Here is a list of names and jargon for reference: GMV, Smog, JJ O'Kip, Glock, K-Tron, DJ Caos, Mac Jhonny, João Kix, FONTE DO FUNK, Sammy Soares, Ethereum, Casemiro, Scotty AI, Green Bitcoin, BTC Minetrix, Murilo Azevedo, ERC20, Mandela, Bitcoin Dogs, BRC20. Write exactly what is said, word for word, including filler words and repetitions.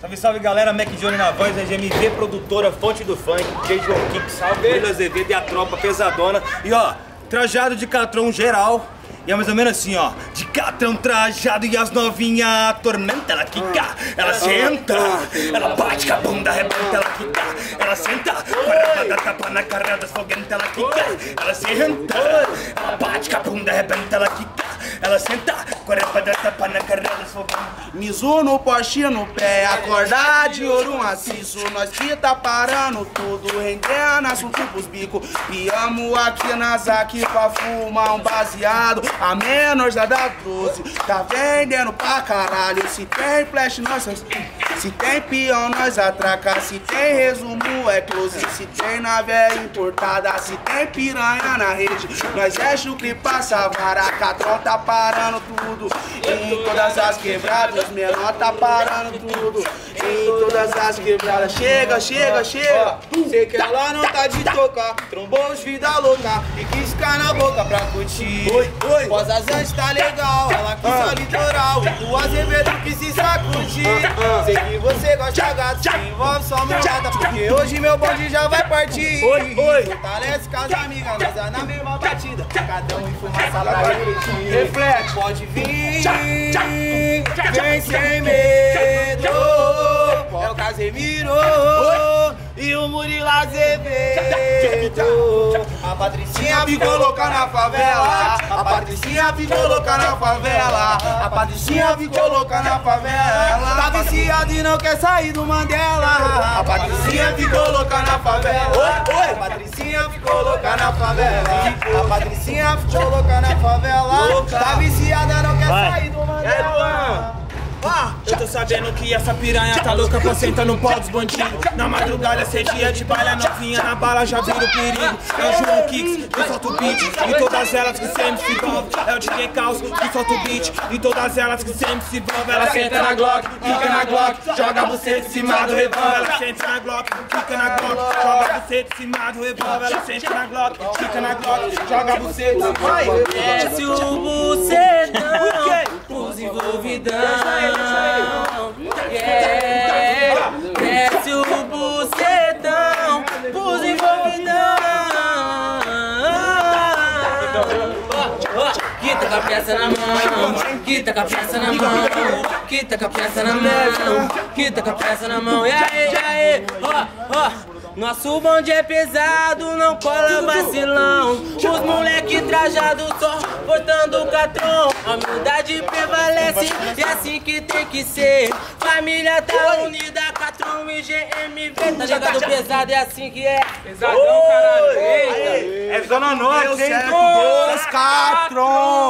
Salve, salve galera, Mac Jhonny na voz, a G M V, produtora Fonte do Funk, J J O'Kip, salve, Murilo Azevedo e a tropa pesadona. E ó, trajado de K-Tron geral. E é mais ou menos assim, ó. De K-Tron trajado e as novinhas atormenta, ela quica, ela senta, ela bate com a bunda, arrebenta, ela quica, ela senta, da tapa na cara das foguetas, ela quica, ela senta, ela bate com a bunda, arrebenta, ela quica, ela senta, correpa da tapa na cara das foguetas. Mizu no postinho no pé, acordar de ouro maciço, nós que tá parando tudo, rendendo assunto pros bico, e amo aqui na Zaque pra fumar um baseado. A menor já dá doze, tá vendendo pra caralho. Se tem flash, nós... Se tem peão, nós atraca. Se tem resumo, é close. Se tem nave, é importada. Se tem piranha na rede, nós é chucre, passa vara. K-Tron tá parando tudo, em todas as quebradas. Menor tá parando tudo, em todas as quebradas. Chega, chega, chega. Sei que ela não tá de tocar, trombou os vida louca e quis ficar na boca pra curtir. Oi, oi. Posazante tá legal, ela quis ah. o litoral. O Azevedo que se sacudir. Ah. Sei que você gosta gato, se envolve só mulherada, porque hoje meu bonde já vai partir. Oi, oi. Fortalece com as amigas, nós é na mesma batida. Cada um em fumaça pra curtir. Reflete, pode vir, vem sem medo. É o Casemiro e o Murilo Azevedo. A Patricinha me colocar na favela, a Patricinha me colocar na favela, a Patricinha me colocar na favela. Tá viciada e não quer sair do Mandela. A Patricinha me colocar na favela, a Patricinha me colocar na favela, a Patricinha me colocar na favela. Tá viciada, não quer sair do Mandela. Eu tô sabendo que essa piranha tá louca pra sentar no pau dos bandidos. Na madrugada, cê dia de baile, novinha na bala já vira o perigo. É o João Kix que solta o beat, e todas elas que sempre se envolvem. É o D J Caos que solta o beat, e todas elas que sempre se envolvem. Ela senta na Glock, fica na Glock, joga você de cima do revólver. Ela senta na Glock, fica na Glock, joga você de cima do revólver. Ela senta na Glock, fica na Glock, joga você de cima do revólver. Desce o bucetão pros envolvidão. Yeah. Desce o bucetão pros envolvidão. Quita com a peça na mão, quita com a peça na mão, quita com a peça na mão, quita com a peça na mão. E aí, e aí, ó, ó. Nosso bonde é pesado, não cola vacilão. Os moleque trajado só, botando o K-Tron. A humildade prevalece, e é assim que tem que ser. Família tá unida, K-Tron e G M V. Tá ligado, pesado, é assim que é. Pesadão, caralho. É Zona Norte, hein? Os K-Tron.